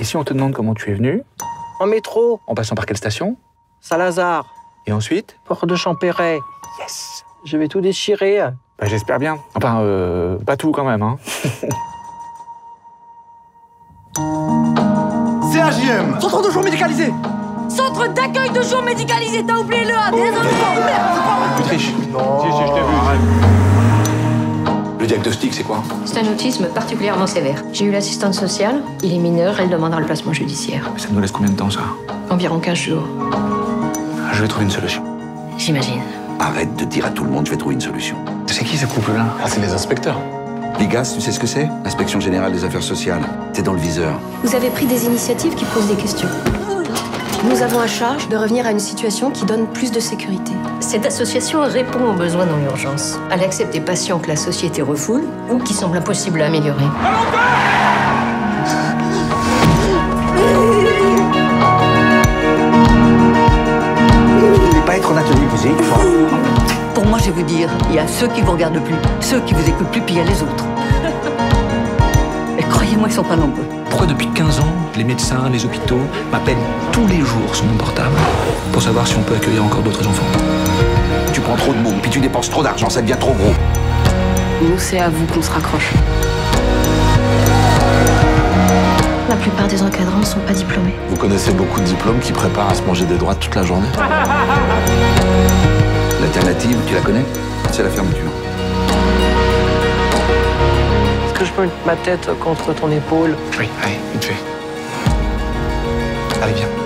Et si on te demande comment tu es venu? En métro. En passant par quelle station? Saint-Lazare. Et ensuite? Port de Champéret. Yes. Je vais tout déchirer. Bah, j'espère bien. Enfin, pas tout quand même, hein. CAJM. Centre de jour médicalisé. Centre d'accueil de jour médicalisé. T'as oublié le A. Désolé. Tu triches. Non. Si, je t'ai vu. Le diagnostic, c'est quoi? C'est un autisme particulièrement sévère. J'ai eu l'assistante sociale. Il est mineur. Elle demandera le placement judiciaire. Ça nous laisse combien de temps, ça? Environ 15 jours. Je vais trouver une solution. J'imagine. Arrête de dire à tout le monde, je vais trouver une solution. C'est qui ce couple-là? Ah, c'est les inspecteurs. Ligas, tu sais ce que c'est? Inspection Générale des Affaires Sociales. T'es dans le viseur. Vous avez pris des initiatives qui posent des questions. Nous avons à charge de revenir à une situation qui donne plus de sécurité. Cette association répond aux besoins dans l'urgence. Elle accepte des patients que la société refoule ou qui semblent impossibles à améliorer. Pour moi, je vais vous dire, il y a ceux qui vous regardent plus, ceux qui vous écoutent plus, puis il y a les autres. Et croyez-moi, ils sont pas nombreux. Pourquoi depuis 15 ans, les médecins, les hôpitaux m'appellent tous les jours sur mon portable pour savoir si on peut accueillir encore d'autres enfants? Tu prends trop de monde, puis tu dépenses trop d'argent, ça devient trop gros. Nous, c'est à vous qu'on se raccroche. La plupart des encadrants ne sont pas diplômés. Vous connaissez beaucoup de diplômes qui préparent à se manger des droites toute la journée. L'alternative, tu la connais? C'est la fermeture. Est-ce que je peux mettre ma tête contre ton épaule? Oui, allez, vite fait. Allez, viens.